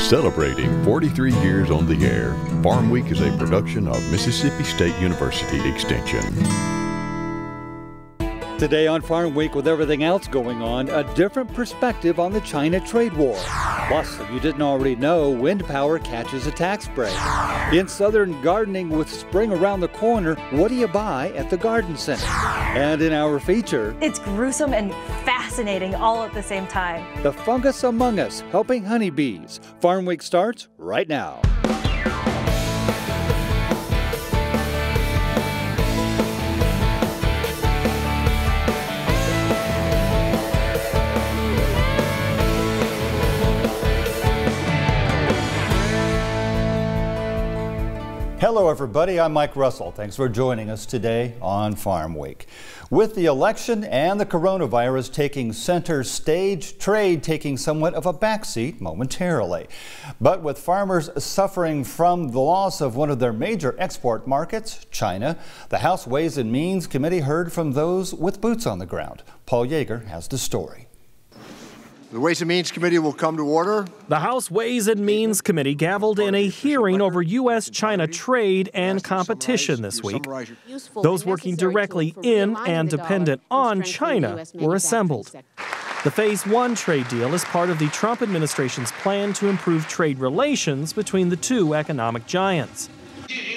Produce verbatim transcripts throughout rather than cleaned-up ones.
Celebrating forty-three years on the air, Farmweek is a production of Mississippi State University Extension. Today on Farmweek, with everything else going on, a different perspective on the China trade war. Plus, if you didn't already know, wind power catches a tax break. In Southern gardening with spring around the corner, what do you buy at the garden center? And in our feature, it's gruesome and fascinating all at the same time. The fungus among us, helping honeybees. Farm Week starts right now. Hello everybody, I'm Mike Russell. Thanks for joining us today on Farm Week. With the election and the coronavirus taking center stage, trade taking somewhat of a backseat momentarily. But with farmers suffering from the loss of one of their major export markets, China, the House Ways and Means Committee heard from those with boots on the ground. Paul Yeager has the story. The Ways and Means Committee will come to order. The House Ways and Means Committee gaveled in a hearing over U S China trade and competition this week. Those working directly in and dependent on China were assembled. The Phase One trade deal is part of the Trump administration's plan to improve trade relations between the two economic giants.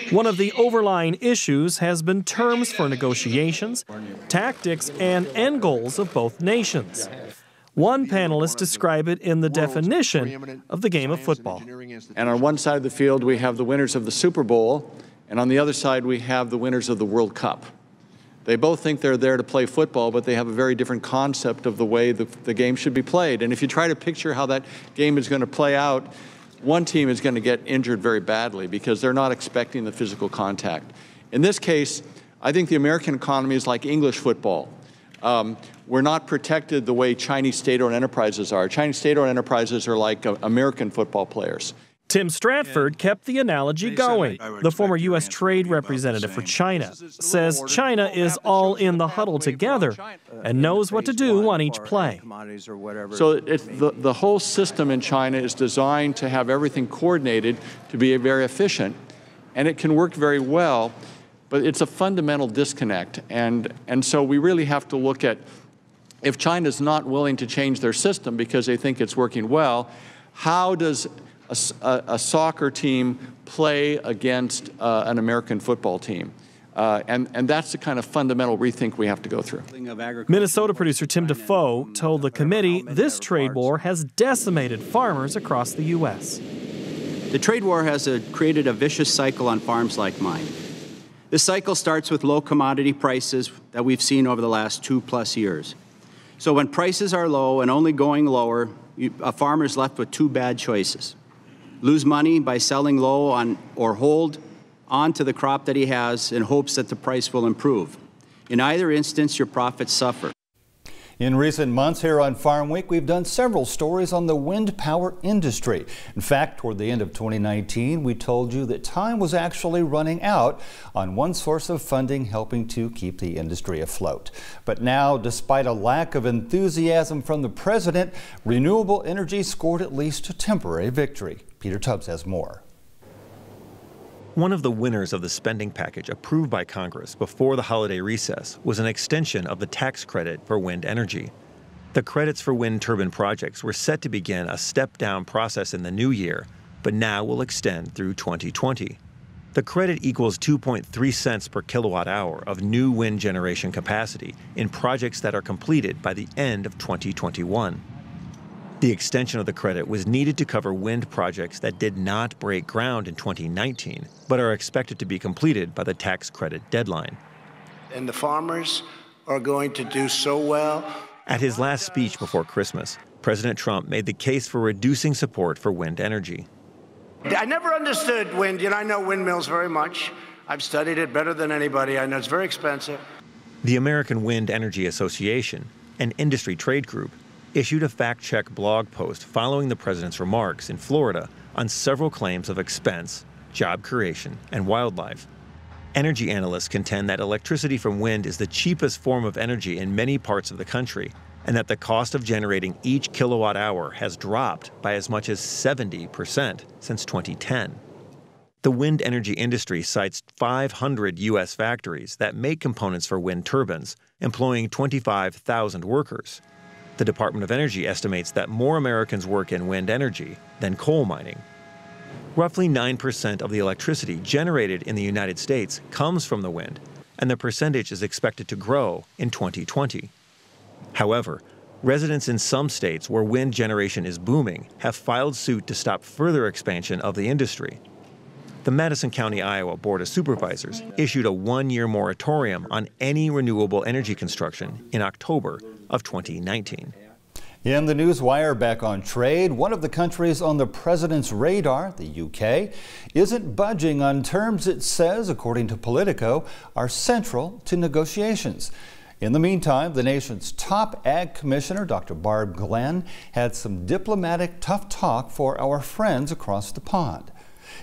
One of the overlying issues has been terms for negotiations, tactics, and end goals of both nations. One panelist described it in the definition of the game of football. And on one side of the field, we have the winners of the Super Bowl, and on the other side, we have the winners of the World Cup. They both think they're there to play football, but they have a very different concept of the way the, the game should be played. And if you try to picture how that game is going to play out, one team is going to get injured very badly because they're not expecting the physical contact. In this case, I think the American economy is like English football. Um, we're not protected the way Chinese state-owned enterprises are. Chinese state-owned enterprises are like uh, American football players. Tim Stratford kept the analogy going. The former U S trade representative for China says China is all in the huddle together and knows what to do on each play. So it's the, the whole system in China is designed to have everything coordinated to be very efficient, and it can work very well. But it's a fundamental disconnect, and, and so we really have to look at, if China's not willing to change their system because they think it's working well, how does a, a, a soccer team play against uh, an American football team? Uh, and, and that's the kind of fundamental rethink we have to go through. Minnesota producer Tim Defoe told the committee this trade war has decimated farmers across the U S. The trade war has a, created a vicious cycle on farms like mine. This cycle starts with low commodity prices that we've seen over the last two plus years. So when prices are low and only going lower, you, a farmer's left with two bad choices. Lose money by selling low on or hold on to the crop that he has in hopes that the price will improve. In either instance, your profits suffer. In recent months here on Farm Week, we've done several stories on the wind power industry. In fact, toward the end of twenty nineteen, we told you that time was actually running out on one source of funding helping to keep the industry afloat. But now, despite a lack of enthusiasm from the president, renewable energy scored at least a temporary victory. Peter Tubbs has more. One of the winners of the spending package approved by Congress before the holiday recess was an extension of the tax credit for wind energy. The credits for wind turbine projects were set to begin a step-down process in the new year, but now will extend through twenty twenty. The credit equals two point three cents per kilowatt hour of new wind generation capacity in projects that are completed by the end of twenty twenty-one. The extension of the credit was needed to cover wind projects that did not break ground in twenty nineteen, but are expected to be completed by the tax credit deadline. And the farmers are going to do so well. At his last speech before Christmas, President Trump made the case for reducing support for wind energy. I never understood wind, and I know windmills very much. I've studied it better than anybody. I know it's very expensive. The American Wind Energy Association, an industry trade group, issued a fact-check blog post following the president's remarks in Florida on several claims of expense, job creation, and wildlife. Energy analysts contend that electricity from wind is the cheapest form of energy in many parts of the country, and that the cost of generating each kilowatt hour has dropped by as much as seventy percent since twenty ten. The wind energy industry cites five hundred U S factories that make components for wind turbines, employing twenty-five thousand workers. The Department of Energy estimates that more Americans work in wind energy than coal mining. Roughly nine percent of the electricity generated in the United States comes from the wind, and the percentage is expected to grow in twenty twenty. However, residents in some states where wind generation is booming have filed suit to stop further expansion of the industry. The Madison County, Iowa Board of Supervisors issued a one-year moratorium on any renewable energy construction in October of twenty nineteen. In the newswire, back on trade, one of the countries on the president's radar, the U K, isn't budging on terms it says, according to Politico, are central to negotiations. In the meantime, the nation's top ag commissioner, Doctor Barb Glenn, had some diplomatic tough talk for our friends across the pond.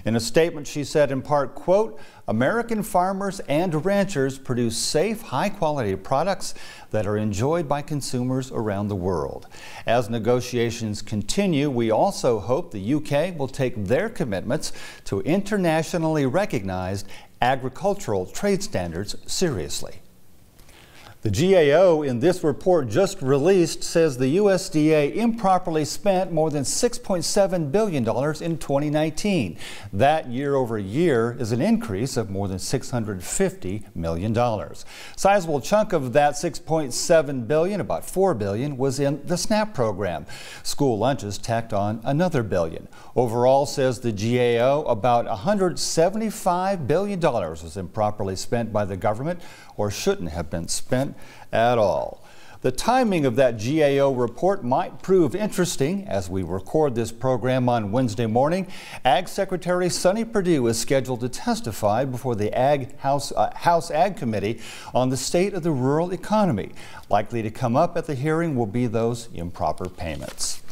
In a statement, she said in part, quote, American farmers and ranchers produce safe, high-quality products that are enjoyed by consumers around the world. As negotiations continue, we also hope the U K will take their commitments to internationally recognized agricultural trade standards seriously. The G A O, in this report just released, says the U S D A improperly spent more than six point seven billion dollars in twenty nineteen. That year over year is an increase of more than six hundred fifty million dollars. Sizable chunk of that six point seven billion dollars, about four billion dollars, was in the SNAP program. School lunches tacked on another billion. Overall, says the G A O, about one hundred seventy-five billion dollars was improperly spent by the government or shouldn't have been spent at all. The timing of that G A O report might prove interesting. As we record this program on Wednesday morning, Ag Secretary Sonny Perdue is scheduled to testify before the Ag House, uh, House Ag Committee on the state of the rural economy. Likely to come up at the hearing will be those improper payments.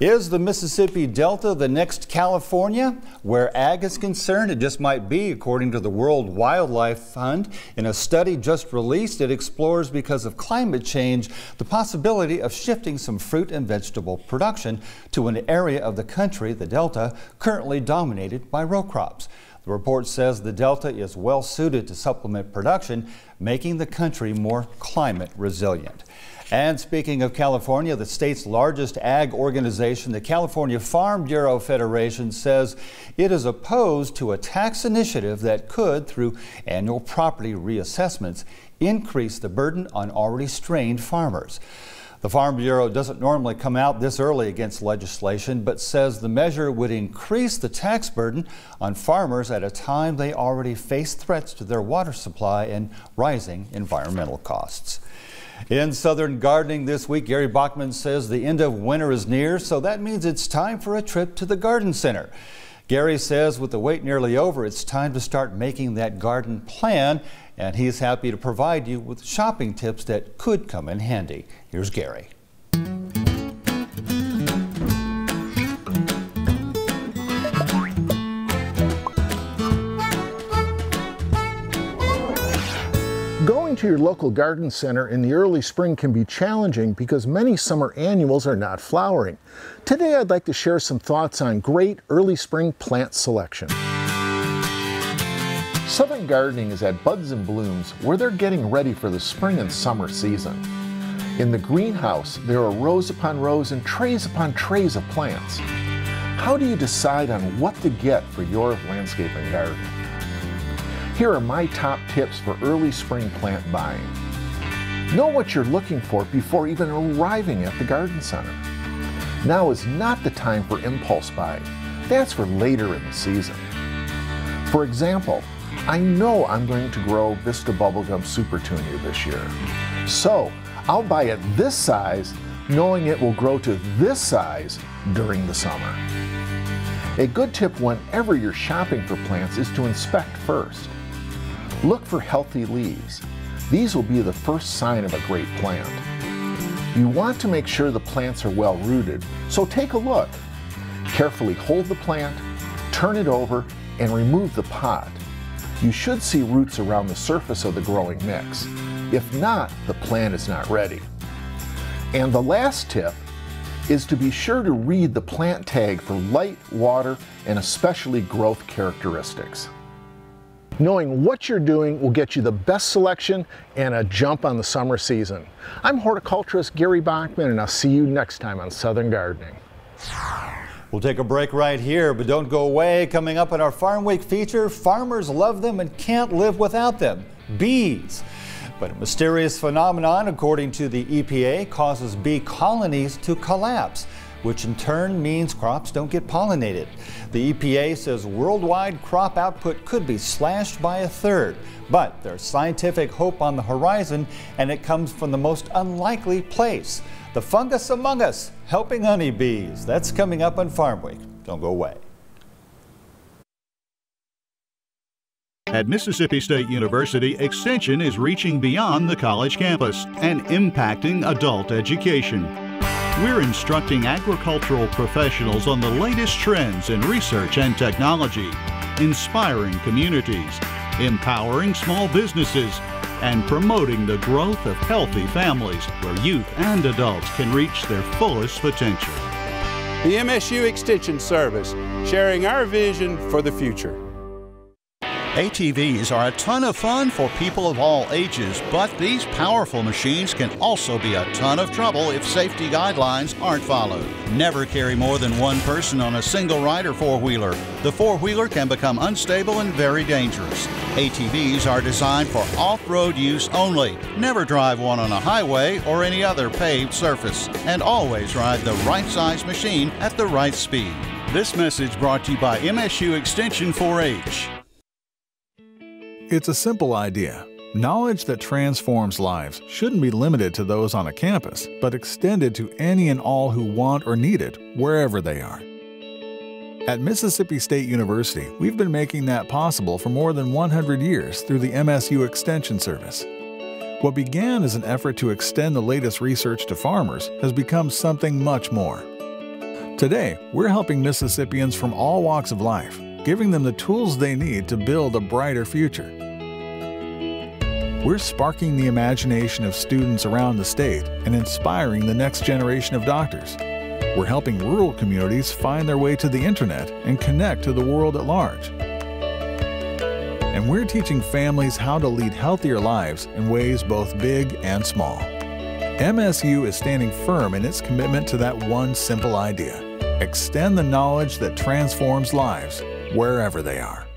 Is the Mississippi Delta the next California? Where ag is concerned, it just might be, according to the World Wildlife Fund. In a study just released, it explores, because of climate change, the possibility of shifting some fruit and vegetable production to an area of the country, the Delta, currently dominated by row crops. The report says the Delta is well suited to supplement production, making the country more climate resilient. And speaking of California, the state's largest ag organization, the California Farm Bureau Federation, says it is opposed to a tax initiative that could, through annual property reassessments, increase the burden on already strained farmers. The Farm Bureau doesn't normally come out this early against legislation, but says the measure would increase the tax burden on farmers at a time they already face threats to their water supply and rising environmental costs. In Southern Gardening this week, Gary Bachman says the end of winter is near, so that means it's time for a trip to the garden center. Gary says with the wait nearly over, it's time to start making that garden plan, and he's happy to provide you with shopping tips that could come in handy. Here's Gary. Going to your local garden center in the early spring can be challenging because many summer annuals are not flowering. Today I'd like to share some thoughts on great early spring plant selection. Southern Gardening is at Buds and Blooms, where they're getting ready for the spring and summer season. In the greenhouse, there are rows upon rows and trays upon trays of plants. How do you decide on what to get for your landscape and garden? Here are my top tips for early spring plant buying. Know what you're looking for before even arriving at the garden center. Now is not the time for impulse buying. That's for later in the season. For example, I know I'm going to grow Vista Bubblegum Supertunia this year. So I'll buy it this size, knowing it will grow to this size during the summer. A good tip whenever you're shopping for plants is to inspect first. Look for healthy leaves. These will be the first sign of a great plant. You want to make sure the plants are well rooted, so take a look. Carefully hold the plant, turn it over, and remove the pot. You should see roots around the surface of the growing mix. If not, the plant is not ready. And the last tip is to be sure to read the plant tag for light, water, and especially growth characteristics. Knowing what you're doing will get you the best selection and a jump on the summer season. I'm horticulturist Gary Bachman, and I'll see you next time on Southern Gardening. We'll take a break right here, but don't go away. Coming up in our Farm Week feature, farmers love them and can't live without them, bees. But a mysterious phenomenon, according to the E P A, causes bee colonies to collapse, which in turn means crops don't get pollinated. The E P A says worldwide crop output could be slashed by a third, but there's scientific hope on the horizon, and it comes from the most unlikely place, the fungus among us, helping honeybees. That's coming up on Farm Week. Don't go away. At Mississippi State University, extension is reaching beyond the college campus and impacting adult education. We're instructing agricultural professionals on the latest trends in research and technology, inspiring communities, empowering small businesses, and promoting the growth of healthy families where youth and adults can reach their fullest potential. The M S U Extension Service, sharing our vision for the future. A T Vs are a ton of fun for people of all ages, but these powerful machines can also be a ton of trouble if safety guidelines aren't followed. Never carry more than one person on a single rider four-wheeler. The four-wheeler can become unstable and very dangerous. A T Vs are designed for off-road use only. Never drive one on a highway or any other paved surface, and always ride the right size machine at the right speed. This message brought to you by M S U Extension four H. It's a simple idea. Knowledge that transforms lives shouldn't be limited to those on a campus, but extended to any and all who want or need it, wherever they are. At Mississippi State University, we've been making that possible for more than one hundred years through the M S U Extension Service. What began as an effort to extend the latest research to farmers has become something much more. Today, we're helping Mississippians from all walks of life, giving them the tools they need to build a brighter future. We're sparking the imagination of students around the state and inspiring the next generation of doctors. We're helping rural communities find their way to the internet and connect to the world at large. And we're teaching families how to lead healthier lives in ways both big and small. M S U is standing firm in its commitment to that one simple idea: extend the knowledge that transforms lives wherever they are.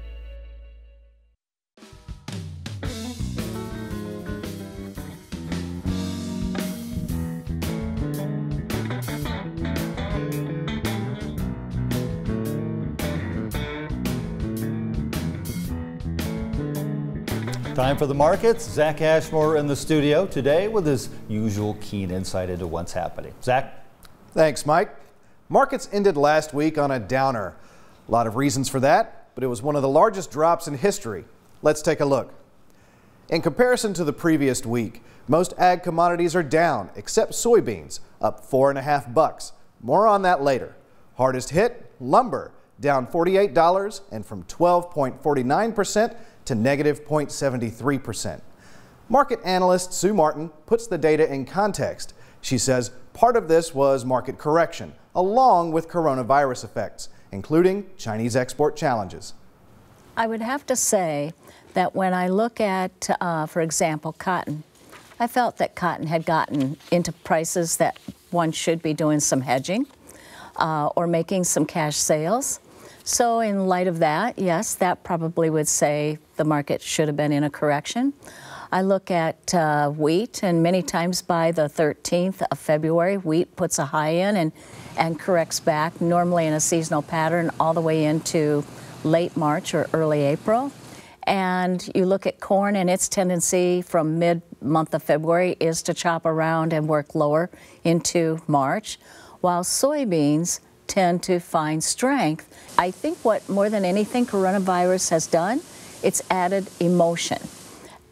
Time for the markets. Zach Ashmore in the studio today with his usual keen insight into what's happening. Zach? Thanks, Mike. Markets ended last week on a downer. A lot of reasons for that, but it was one of the largest drops in history. Let's take a look. In comparison to the previous week, most ag commodities are down, except soybeans, up four and a half bucks. More on that later. Hardest hit, lumber, down forty-eight dollars and from twelve point four nine percent to negative zero point seven three percent. Market analyst Sue Martin puts the data in context. She says part of this was market correction, along with coronavirus effects, including Chinese export challenges. I would have to say that when I look at, uh, for example, cotton, I felt that cotton had gotten into prices that one should be doing some hedging uh, or making some cash sales. So in light of that, yes, that probably would say the market should have been in a correction. I look at uh, wheat, and many times by the thirteenth of February, wheat puts a high in and, and corrects back, normally in a seasonal pattern, all the way into late March or early April. And you look at corn, and its tendency from mid-month of February is to chop around and work lower into March, while soybeans tend to find strength. I think what, more than anything, coronavirus has done, it's added emotion.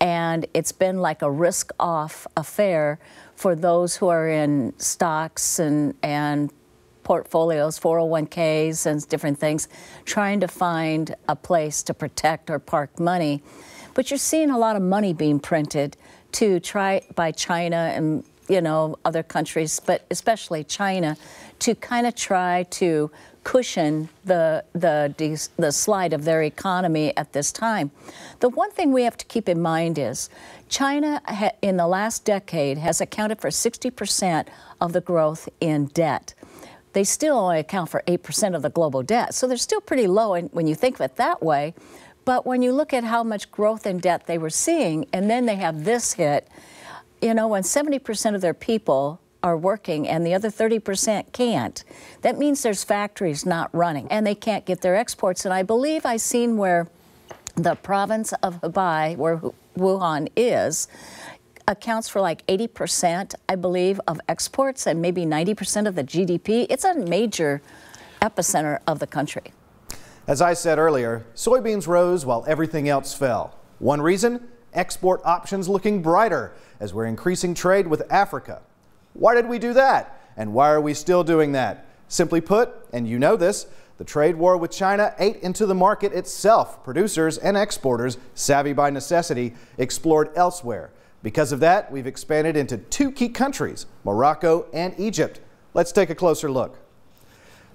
And it's been like a risk-off affair for those who are in stocks and, and portfolios, four oh one Ks and different things, trying to find a place to protect or park money. But you're seeing a lot of money being printed to try by China and you know, other countries, but especially China, to kind of try to cushion the, the, the slide of their economy at this time. The one thing we have to keep in mind is China ha in the last decade has accounted for sixty percent of the growth in debt. They still only account for eight percent of the global debt, so they're still pretty low when you think of it that way. But when you look at how much growth in debt they were seeing, and then they have this hit, you know, when seventy percent of their people are working and the other thirty percent can't, that means there's factories not running and they can't get their exports. And I believe I seen where the province of Hubei, where Wuhan is, accounts for like eighty percent, I believe, of exports and maybe ninety percent of the G D P. It's a major epicenter of the country. As I said earlier, soybeans rose while everything else fell. One reason? Export options looking brighter as we're increasing trade with Africa. Why did we do that? And why are we still doing that? Simply put, and you know this, the trade war with China ate into the market itself. Producers and exporters, savvy by necessity, explored elsewhere. Because of that, we've expanded into two key countries, Morocco and Egypt. Let's take a closer look.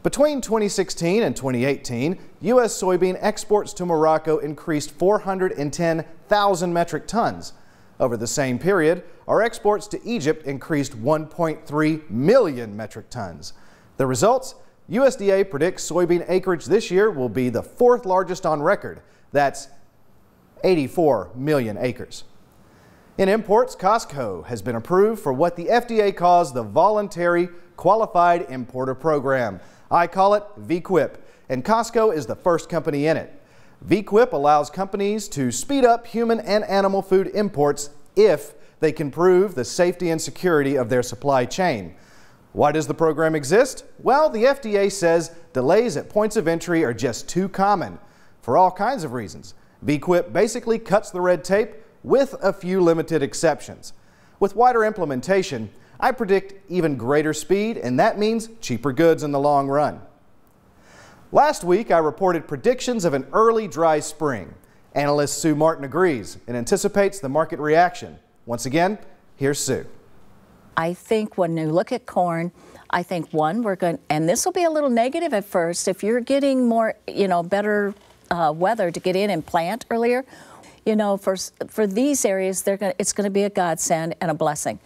Between twenty sixteen and twenty eighteen, U S soybean exports to Morocco increased four hundred ten thousand metric tons. Over the same period, our exports to Egypt increased one point three million metric tons. The results? U S D A predicts soybean acreage this year will be the fourth largest on record. That's eighty-four million acres. In imports, Costco has been approved for what the F D A calls the Voluntary Qualified Importer Program. I call it V Q I P, and Costco is the first company in it. V Q I P allows companies to speed up human and animal food imports if they can prove the safety and security of their supply chain. Why does the program exist? Well, the F D A says delays at points of entry are just too common for all kinds of reasons. V Q I P basically cuts the red tape with a few limited exceptions. With wider implementation, I predict even greater speed, and that means cheaper goods in the long run. Last week, I reported predictions of an early dry spring. Analyst Sue Martin agrees and anticipates the market reaction. Once again, here's Sue. I think when you look at corn, I think one, we're going, and this will be a little negative at first. If you're getting more, you know, better uh, weather to get in and plant earlier, you know, for for these areas, they're going, it's going to be a godsend and a blessing.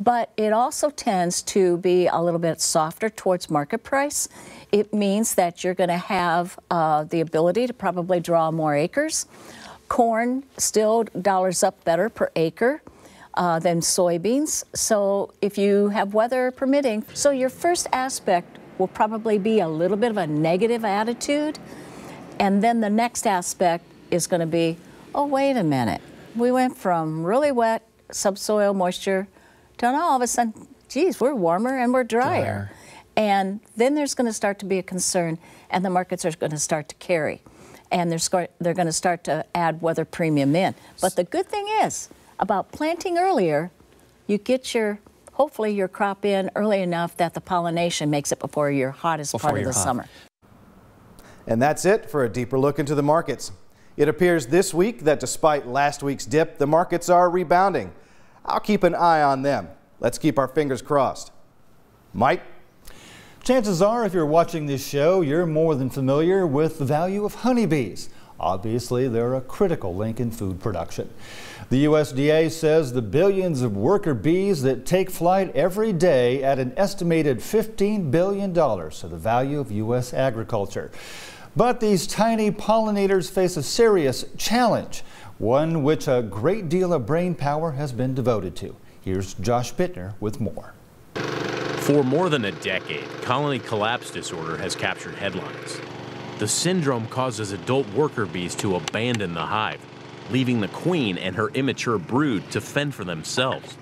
But it also tends to be a little bit softer towards market price. It means that you're going to have uh, the ability to probably draw more acres. Corn still dollars up better per acre uh, than soybeans. So if you have weather permitting, so your first aspect will probably be a little bit of a negative attitude. And then the next aspect is going to be, oh, wait a minute. We went from really wet subsoil moisture to now all of a sudden, geez, we're warmer and we're drier. Dryer. And then there's going to start to be a concern, and the markets are going to start to carry. And they're, they're going to start to add weather premium in. But the good thing is, about planting earlier, you get your, hopefully your crop in early enough that the pollination makes it before your hottest before part of the hot. summer. And that's it for a deeper look into the markets. It appears this week that despite last week's dip, the markets are rebounding. I'll keep an eye on them. Let's keep our fingers crossed. Mike? Chances are, if you're watching this show, you're more than familiar with the value of honeybees. Obviously, they're a critical link in food production. The U S D A says the billions of worker bees that take flight every day add an estimated fifteen billion dollars to the value of U S agriculture. But these tiny pollinators face a serious challenge, one which a great deal of brain power has been devoted to. Here's Josh Bittner with more. For more than a decade, colony collapse disorder has captured headlines. The syndrome causes adult worker bees to abandon the hive, leaving the queen and her immature brood to fend for themselves.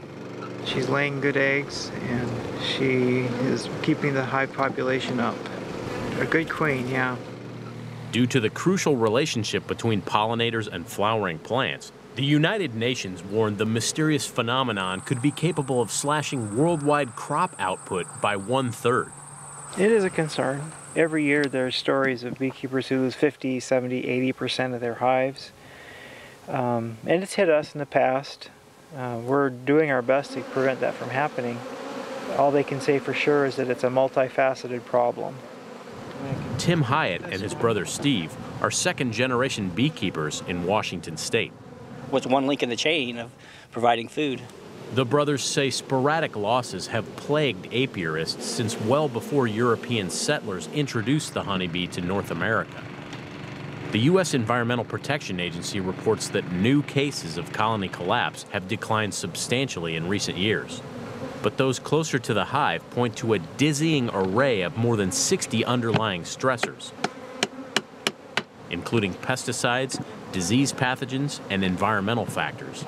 She's laying good eggs, and she is keeping the hive population up. A good queen, yeah. Due to the crucial relationship between pollinators and flowering plants, the United Nations warned the mysterious phenomenon could be capable of slashing worldwide crop output by one-third. It is a concern. Every year there are stories of beekeepers who lose fifty, seventy, eighty percent of their hives. Um, and it's hit us in the past. Uh, we're doing our best to prevent that from happening. All they can say for sure is that it's a multifaceted problem. Tim Hyatt and his brother Steve are second-generation beekeepers in Washington state. What's one link in the chain of providing food? The brothers say sporadic losses have plagued apiarists since well before European settlers introduced the honeybee to North America. The U S Environmental Protection Agency reports that new cases of colony collapse have declined substantially in recent years. But those closer to the hive point to a dizzying array of more than sixty underlying stressors, including pesticides, disease pathogens, and environmental factors.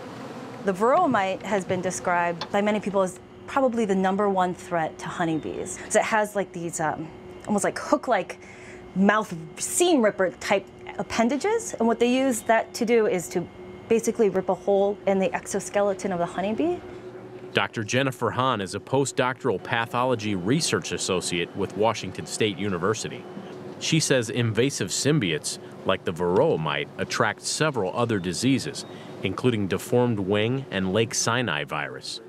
The Varroa mite has been described by many people as probably the number one threat to honeybees. So it has like these um, almost like hook-like mouth seam ripper type appendages, and what they use that to do is to basically rip a hole in the exoskeleton of the honeybee. Doctor Jennifer Hahn is a postdoctoral pathology research associate with Washington State University. She says invasive symbiotes, like the Varroa mite, attract several other diseases, including deformed wing and Lake Sinai virus.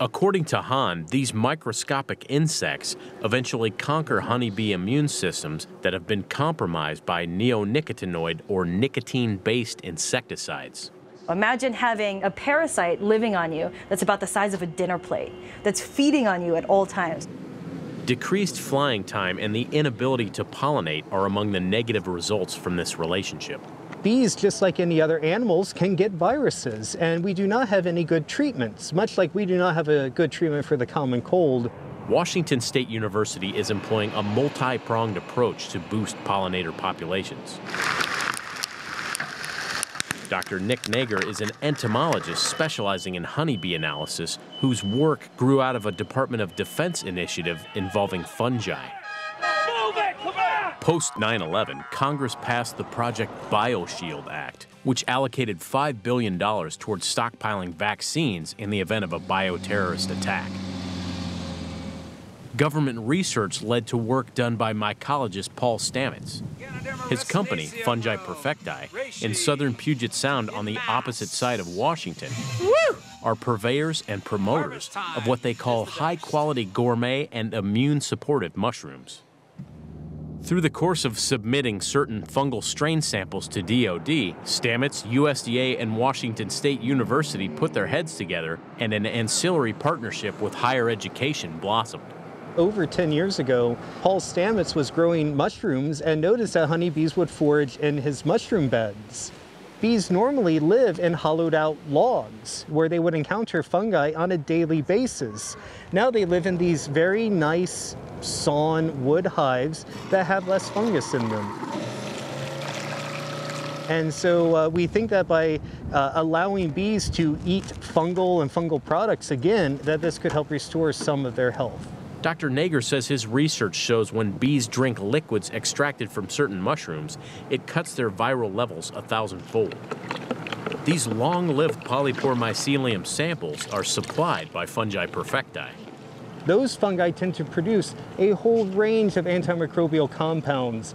According to Hahn, these microscopic insects eventually conquer honeybee immune systems that have been compromised by neonicotinoid or nicotine-based insecticides. Imagine having a parasite living on you that's about the size of a dinner plate, that's feeding on you at all times. Decreased flying time and the inability to pollinate are among the negative results from this relationship. Bees, just like any other animals, can get viruses, and we do not have any good treatments, much like we do not have a good treatment for the common cold. Washington State University is employing a multi-pronged approach to boost pollinator populations. Doctor Nick Nager is an entomologist specializing in honeybee analysis whose work grew out of a Department of Defense initiative involving fungi. Post nine eleven, Congress passed the Project BioShield Act, which allocated five billion dollars towards stockpiling vaccines in the event of a bioterrorist attack. Government research led to work done by mycologist Paul Stamets. His company, Fungi Perfecti, in southern Puget Sound on the opposite side of Washington, are purveyors and promoters of what they call high-quality gourmet and immune-supportive mushrooms. Through the course of submitting certain fungal strain samples to D O D, Stamets, U S D A, and Washington State University put their heads together, and an ancillary partnership with higher education blossomed. Over ten years ago, Paul Stamets was growing mushrooms and noticed that honeybees would forage in his mushroom beds. Bees normally live in hollowed-out logs where they would encounter fungi on a daily basis. Now they live in these very nice sawn wood hives that have less fungus in them. And so uh, we think that by uh, allowing bees to eat fungal and fungal products again, that this could help restore some of their health. Doctor Nager says his research shows when bees drink liquids extracted from certain mushrooms, it cuts their viral levels a thousandfold. These long-lived polypore mycelium samples are supplied by Fungi Perfecti. Those fungi tend to produce a whole range of antimicrobial compounds.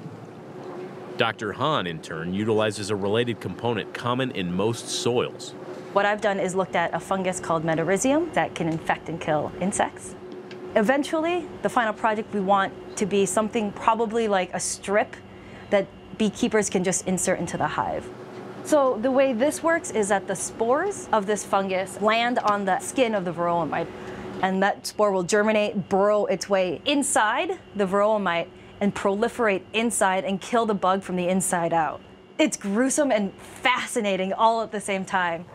Doctor Hahn, in turn, utilizes a related component common in most soils. What I've done is looked at a fungus called Metarhizium that can infect and kill insects. Eventually, the final project we want to be something probably like a strip that beekeepers can just insert into the hive. So the way this works is that the spores of this fungus land on the skin of the Varroa mite, and that spore will germinate, burrow its way inside the Varroa mite, and proliferate inside and kill the bug from the inside out. It's gruesome and fascinating all at the same time.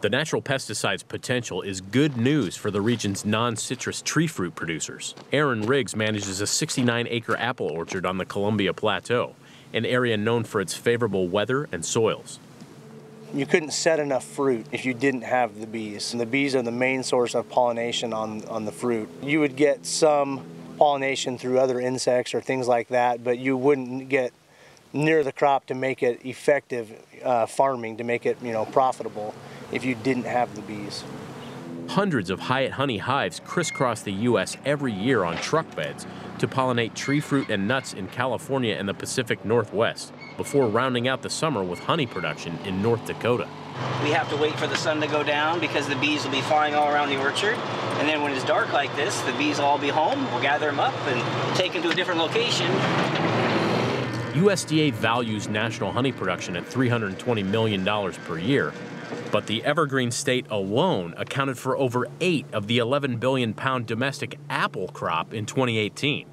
The natural pesticide's potential is good news for the region's non-citrus tree fruit producers. Aaron Riggs manages a sixty-nine acre apple orchard on the Columbia Plateau, an area known for its favorable weather and soils. You couldn't set enough fruit if you didn't have the bees. And the bees are the main source of pollination on, on the fruit. You would get some pollination through other insects or things like that, but you wouldn't get near the crop to make it effective uh, farming, to make it, you know, profitable, if you didn't have the bees. Hundreds of Hyatt honey hives crisscross the U S every year on truck beds to pollinate tree fruit and nuts in California and the Pacific Northwest before rounding out the summer with honey production in North Dakota. We have to wait for the sun to go down because the bees will be flying all around the orchard. And then when it's dark like this, the bees will all be home. We'll gather them up and take them to a different location. U S D A values national honey production at three hundred twenty million dollars per year, but the evergreen state alone accounted for over eight of the eleven billion pound domestic apple crop in twenty eighteen.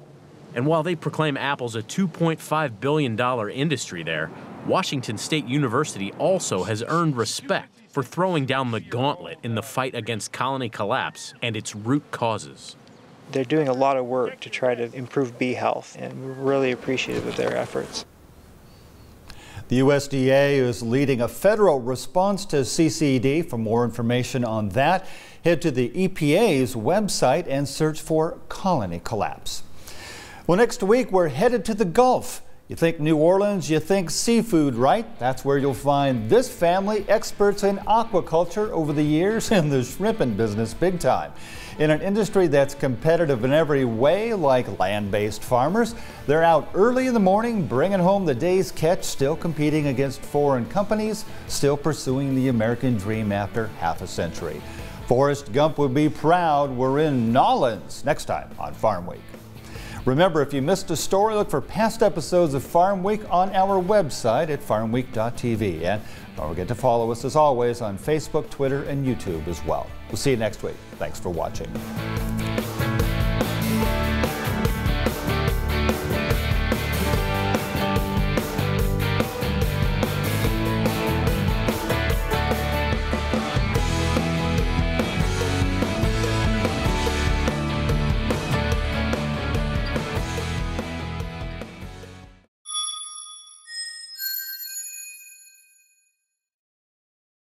And while they proclaim apples a two point five billion dollars industry there, Washington State University also has earned respect for throwing down the gauntlet in the fight against colony collapse and its root causes. They're doing a lot of work to try to improve bee health, and we're really appreciative of their efforts. The U S D A is leading a federal response to C C D. For more information on that, head to the E P A's website and search for colony collapse. Well, next week we're headed to the Gulf. You think New Orleans, you think seafood, right? That's where you'll find this family, experts in aquaculture over the years in the shrimping business big time. In an industry that's competitive in every way, like land-based farmers, they're out early in the morning bringing home the day's catch, still competing against foreign companies, still pursuing the American dream after half a century. Forrest Gump would be proud. We're in Nolens next time on Farm Week. Remember, if you missed a story, look for past episodes of Farm Week on our website at farm week dot t v. And don't forget to follow us, as always, on Facebook, Twitter, and YouTube as well. We'll see you next week. Thanks for watching.